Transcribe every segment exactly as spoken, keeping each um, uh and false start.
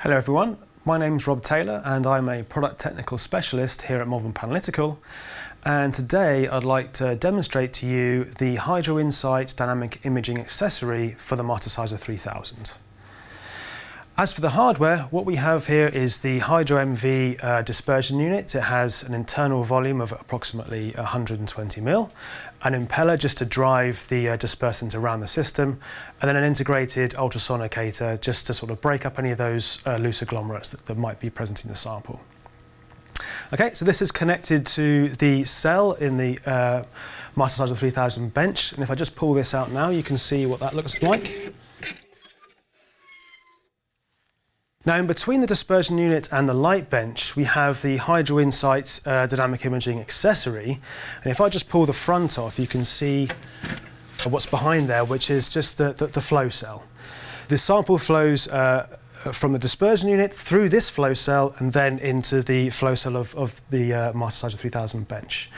Hello everyone, my name's Rob Taylor and I'm a product technical specialist here at Malvern Panalytical, and today I'd like to demonstrate to you the Hydro Insight Dynamic Imaging Accessory for the Mastersizer three thousand. As for the hardware, what we have here is the Hydro M V uh, dispersion unit. It has an internal volume of approximately one hundred twenty mil, an impeller just to drive the uh, dispersant around the system, and then an integrated ultrasonicator just to sort of break up any of those uh, loose agglomerates that, that might be present in the sample. Okay, so this is connected to the cell in the uh, Mastersizer three thousand bench, and if I just pull this out now, you can see what that looks like. Now, in between the dispersion unit and the light bench, we have the Hydro Insight uh, Dynamic Imaging Accessory. And if I just pull the front off, you can see what's behind there, which is just the, the, the flow cell. The sample flows uh, from the dispersion unit through this flow cell and then into the flow cell of, of the uh, Mastersizer three thousand bench.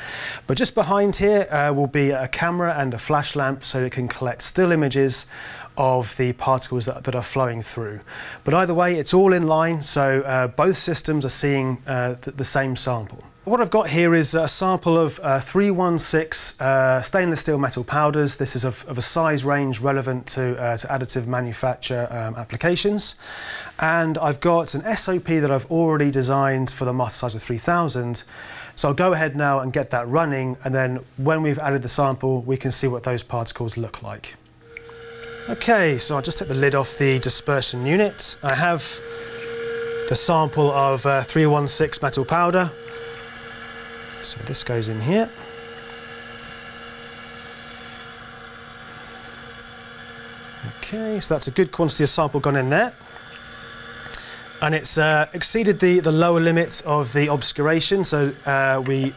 But just behind here uh, will be a camera and a flash lamp, so it can collect still images of the particles that, that are flowing through. But either way, it's all in line, so uh, both systems are seeing uh, th the same sample. What I've got here is a sample of uh, three one six uh, stainless steel metal powders. This is of, of a size range relevant to, uh, to additive manufacture um, applications. And I've got an S O P that I've already designed for the Mastersizer three thousand. So I'll go ahead now and get that running, and then when we've added the sample, we can see what those particles look like. Okay, so I'll just take the lid off the dispersion unit. I have the sample of uh, three one six metal powder. So this goes in here. Okay, so that's a good quantity of sample gone in there. And it's uh, exceeded the, the lower limit of the obscuration, so uh, we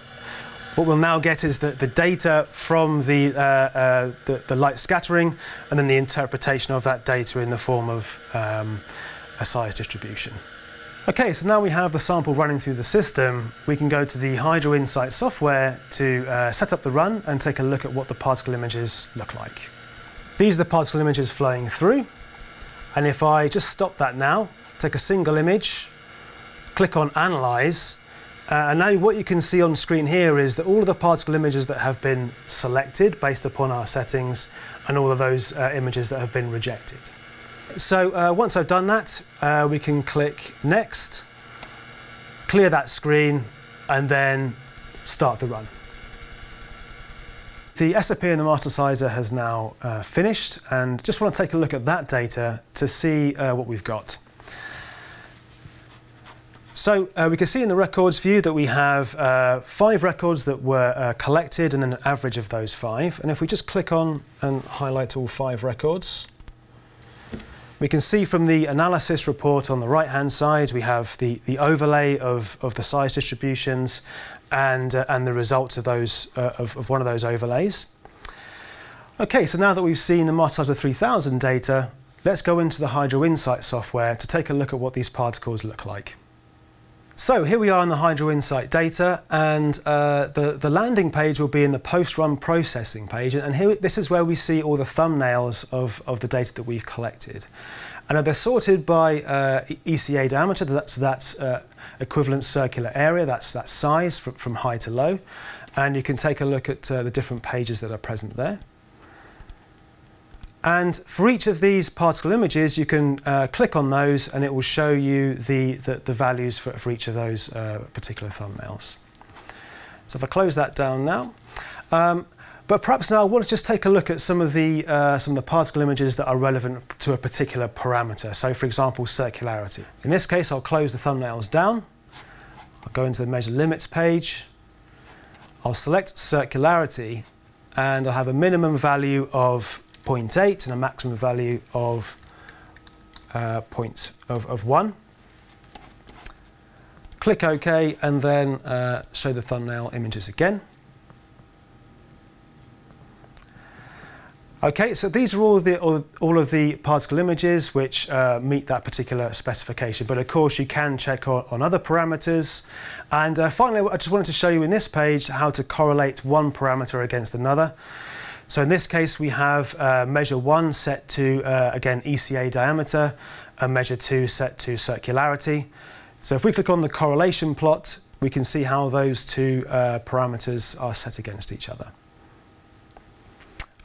What we'll now get is the, the data from the, uh, uh, the, the light scattering, and then the interpretation of that data in the form of um, a size distribution. Okay, so now we have the sample running through the system, we can go to the Hydro Insight software to uh, set up the run and take a look at what the particle images look like. These are the particle images flowing through, and if I just stop that now, take a single image, click on Analyze, Uh, and now what you can see on screen here is that all of the particle images that have been selected based upon our settings, and all of those uh, images that have been rejected. So uh, once I've done that, uh, we can click Next, clear that screen, and then start the run. The S O P in the Mastersizer has now uh, finished, and just want to take a look at that data to see uh, what we've got. So uh, we can see in the records view that we have uh, five records that were uh, collected, and then an average of those five. And if we just click on and highlight all five records, we can see from the analysis report on the right-hand side, we have the, the overlay of, of the size distributions and, uh, and the results of, those, uh, of, of one of those overlays. Okay, so now that we've seen the Mastersizer three thousand data, let's go into the Hydro Insight software to take a look at what these particles look like. So here we are in the Hydro Insight data, and uh, the, the landing page will be in the post-run processing page, and here, this is where we see all the thumbnails of, of the data that we've collected. And they're sorted by uh, E C A diameter, that's, that's uh, equivalent circular area, that's, that's size from, from high to low, and you can take a look at uh, the different pages that are present there. And for each of these particle images, you can uh, click on those, and it will show you the, the, the values for, for each of those uh, particular thumbnails. So if I close that down now. Um, but perhaps now we'll just take a look at some of, the, uh, some of the particle images that are relevant to a particular parameter. So for example, circularity. In this case, I'll close the thumbnails down. I'll go into the measure limits page. I'll select circularity, and I'll have a minimum value of zero point eight and a maximum value of uh, point of, of one. Click OK, and then uh, show the thumbnail images again. Okay, so these are all of the all, all of the particle images which uh, meet that particular specification. But of course, you can check on, on other parameters. And uh, finally, I just wanted to show you in this page how to correlate one parameter against another. So in this case, we have uh, measure one set to, uh, again, E C A diameter, and measure two set to circularity. So if we click on the correlation plot, we can see how those two uh, parameters are set against each other.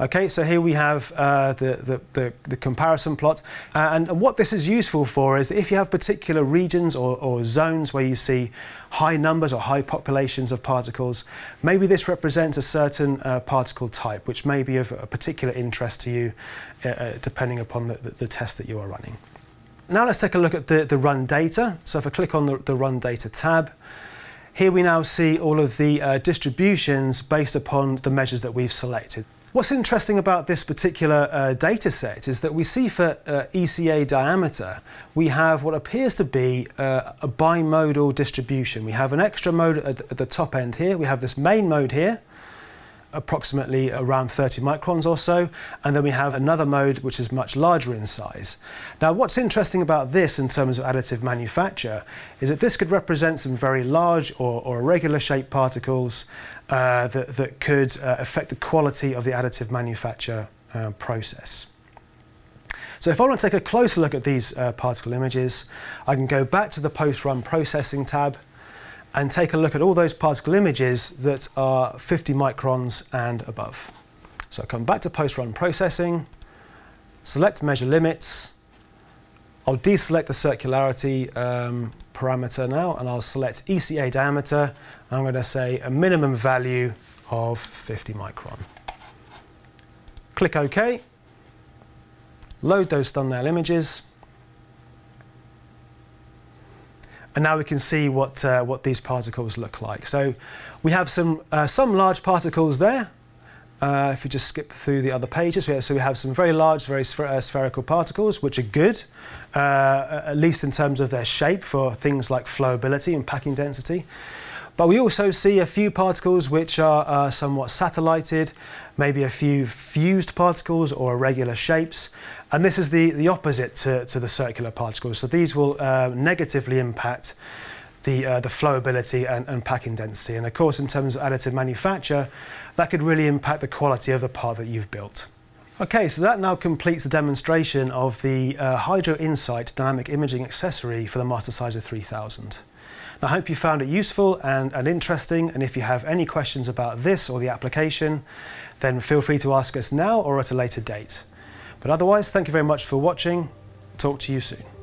Okay, so here we have uh, the, the, the, the comparison plot. Uh, and, and what this is useful for is if you have particular regions or, or zones where you see high numbers or high populations of particles, maybe this represents a certain uh, particle type, which may be of a particular interest to you, uh, depending upon the, the, the test that you are running. Now let's take a look at the, the run data. So if I click on the, the run data tab, here we now see all of the uh, distributions based upon the measures that we've selected. What's interesting about this particular uh, data set is that we see for uh, E C A diameter, we have what appears to be uh, a bimodal distribution. We have an extra mode at the top end here, we have this main mode here, approximately around thirty microns or so, and then we have another mode which is much larger in size. Now what's interesting about this in terms of additive manufacture is that this could represent some very large or, or irregular shaped particles uh, that, that could uh, affect the quality of the additive manufacture uh, process. So if I want to take a closer look at these uh, particle images, I can go back to the post-run processing tab and take a look at all those particle images that are fifty microns and above. So I come back to post-run processing, select measure limits, I'll deselect the circularity um, parameter now, and I'll select E C A diameter, and I'm going to say a minimum value of fifty micron. Click OK, load those thumbnail images, and now we can see what, uh, what these particles look like. So we have some, uh, some large particles there. Uh, if you just skip through the other pages, we have, so we have some very large, very spher uh, spherical particles, which are good, uh, at least in terms of their shape for things like flowability and packing density. But we also see a few particles which are uh, somewhat satellited, maybe a few fused particles or irregular shapes. And this is the, the opposite to, to the circular particles. So these will uh, negatively impact the, uh, the flowability and, and packing density. And of course, in terms of additive manufacture, that could really impact the quality of the part that you've built. Okay, so that now completes the demonstration of the uh, Hydro Insight Dynamic Imaging Accessory for the Mastersizer three thousand. I hope you found it useful and, and interesting, and if you have any questions about this or the application, then feel free to ask us now or at a later date. But otherwise, thank you very much for watching. Talk to you soon.